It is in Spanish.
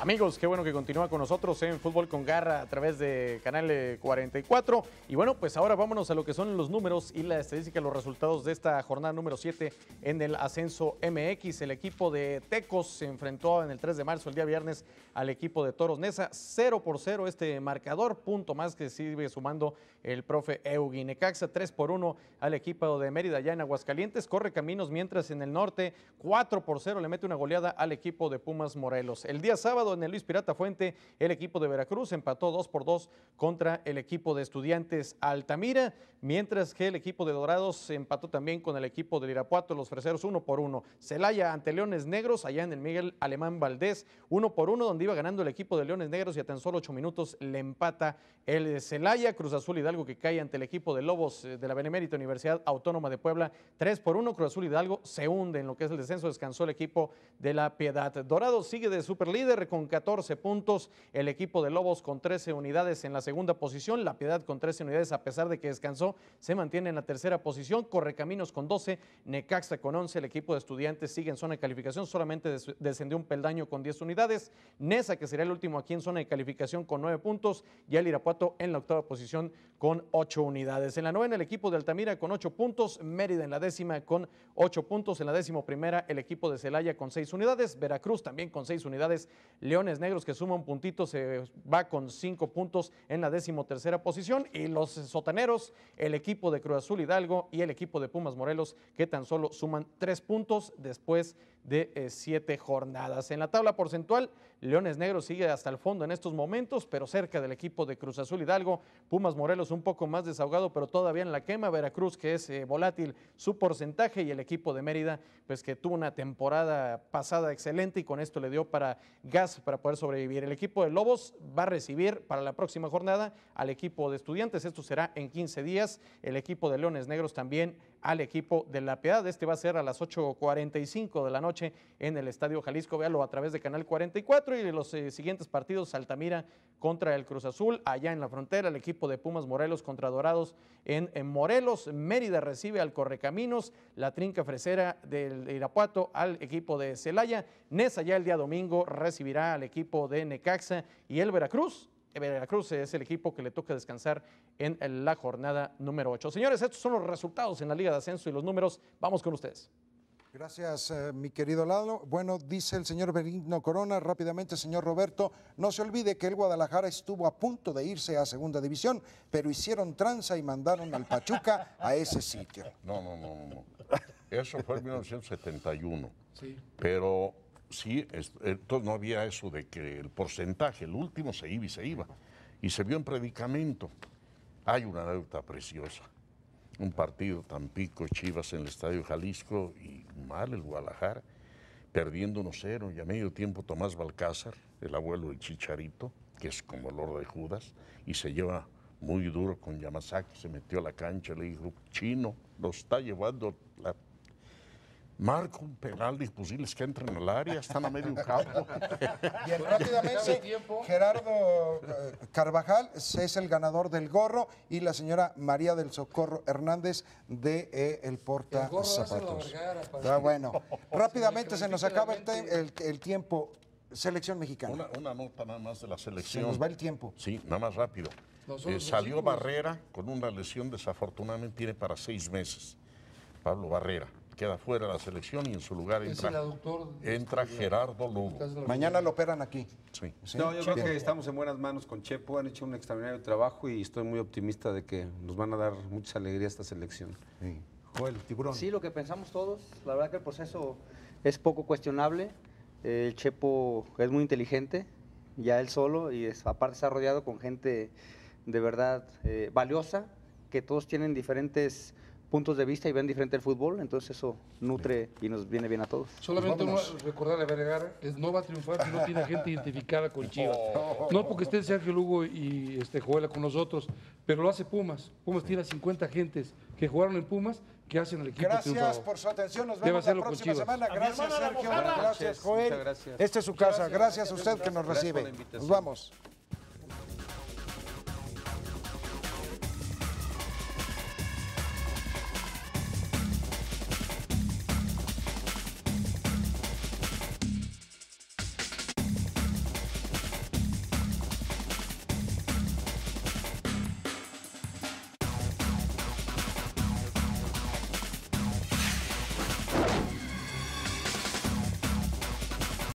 Amigos, qué bueno que continúa con nosotros en Futbol con Garra a través de Canal 44. Y bueno, pues ahora vámonos a lo que son los números y la estadística, los resultados de esta jornada número 7 en el Ascenso MX. El equipo de Tecos se enfrentó en el 3 de marzo, el día viernes, al equipo de Toros Neza. 0-0 este marcador, punto más que sigue sumando el profe Eugenecaxa. 3-1 al equipo de Mérida allá en Aguascalientes. Correcaminos, mientras en el norte, 4-0 le mete una goleada al equipo de Pumas Morelos. El día sábado, en el Luis Pirata Fuente, el equipo de Veracruz empató 2-2 contra el equipo de Estudiantes Altamira, mientras que el equipo de Dorados empató también con el equipo del Irapuato, los freseros, 1-1. Celaya ante Leones Negros, allá en el Miguel Alemán Valdés, 1-1, donde iba ganando el equipo de Leones Negros y a tan solo 8 minutos le empata el Celaya. Cruz Azul Hidalgo, que cae ante el equipo de Lobos de la Benemérita Universidad Autónoma de Puebla, 3-1. Cruz Azul Hidalgo se hunde en lo que es el descenso, descansó el equipo de La Piedad. Dorados sigue de superlíder con 14 puntos, el equipo de Lobos con 13 unidades en la segunda posición, La Piedad con 13 unidades a pesar de que descansó, se mantiene en la tercera posición, Correcaminos con 12, Necaxa con 11, el equipo de Estudiantes sigue en zona de calificación, solamente descendió un peldaño con 10 unidades, Neza, que será el último aquí en zona de calificación, con 9 puntos, y el Irapuato en la octava posición con 8 unidades. En la novena, el equipo de Altamira con 8 puntos, Mérida en la décima con 8 puntos, en la décimo primera, el equipo de Celaya con 6 unidades, Veracruz también con 6 unidades, Leones Negros, que suma un puntito, se va con 5 puntos en la 13ª posición, y los sotaneros, el equipo de Cruz Azul Hidalgo y el equipo de Pumas Morelos, que tan solo suman 3 puntos después de 7 jornadas. En la tabla porcentual, Leones Negros sigue hasta el fondo en estos momentos, pero cerca del equipo de Cruz Azul Hidalgo. Pumas Morelos un poco más desahogado, pero todavía en la quema. Veracruz, que es volátil su porcentaje, y el equipo de Mérida, pues que tuvo una temporada pasada excelente y con esto le dio para gas para poder sobrevivir. El equipo de Lobos va a recibir para la próxima jornada al equipo de Estudiantes, esto será en 15 días. El equipo de Leones Negros también al equipo de La Piedad, este va a ser a las 8:45 de la noche en el Estadio Jalisco, véalo a través de Canal 44, y los siguientes partidos, Altamira contra el Cruz Azul, allá en la frontera, el equipo de Pumas Morelos contra Dorados en Morelos, Mérida recibe al Correcaminos, la trinca fresera del Irapuato al equipo de Celaya, Neza ya el día domingo recibirá al equipo de Necaxa, y el Veracruz es el equipo que le toca descansar en la jornada número 8. Señores, estos son los resultados en la Liga de Ascenso y los números. Vamos con ustedes. Gracias, mi querido Lalo. Bueno, dice el señor Benigno Corona, rápidamente, señor Roberto, no se olvide que el Guadalajara estuvo a punto de irse a segunda división, pero hicieron tranza y mandaron al Pachuca a ese sitio. No. Eso fue en 1971. Sí. Pero... sí, entonces no había eso de que el porcentaje, el último se iba y se iba. Y se vio en predicamento. Hay una anécdota preciosa. Un partido, Tampico, Chivas en el Estadio Jalisco, y mal el Guadalajara, perdiendo 1-0. Y a medio tiempo Tomás Balcázar, el abuelo del Chicharito, que es como el oro de Judas, y se lleva muy duro con Yamasaki, se metió a la cancha, le dijo, chino, nos está llevando la... Marco un penal de imposibles que entran al área, están a medio campo. Y rápidamente, Gerardo Carvajal es el ganador del gorro, y la señora María del Socorro Hernández de El Porta el gorro Zapatos. Está bueno. Rápidamente se nos acaba el tiempo. Selección mexicana. Una nota nada más de la selección. Se nos va el tiempo. Sí, nada más rápido. Salió Barrera con una lesión, desafortunadamente tiene para 6 meses. Pablo Barrera queda fuera de la selección, y en su lugar entra Gerardo Lugo. Mañana lo operan aquí. Sí. No, yo creo que estamos en buenas manos con Chepo, han hecho un extraordinario trabajo y estoy muy optimista de que nos van a dar muchas alegrías esta selección. Sí. Joel, Tiburón. Sí, lo que pensamos todos, la verdad que el proceso es poco cuestionable, el Chepo es muy inteligente, ya él solo, y aparte está rodeado con gente de verdad valiosa, que todos tienen diferentes... puntos de vista y ven diferente el fútbol, entonces eso nutre y nos viene bien a todos. Solamente uno recordarle a Vergara, no va a triunfar si no tiene gente identificada con Chivas. No porque esté Sergio Lugo y Joel con nosotros, pero lo hace Pumas. Pumas tiene 50 gentes que jugaron en Pumas que hacen el equipo. Gracias por su atención, nos vemos la próxima semana. Gracias Sergio, gracias Joel. Esta es su casa, gracias a usted que nos recibe. Nos vamos.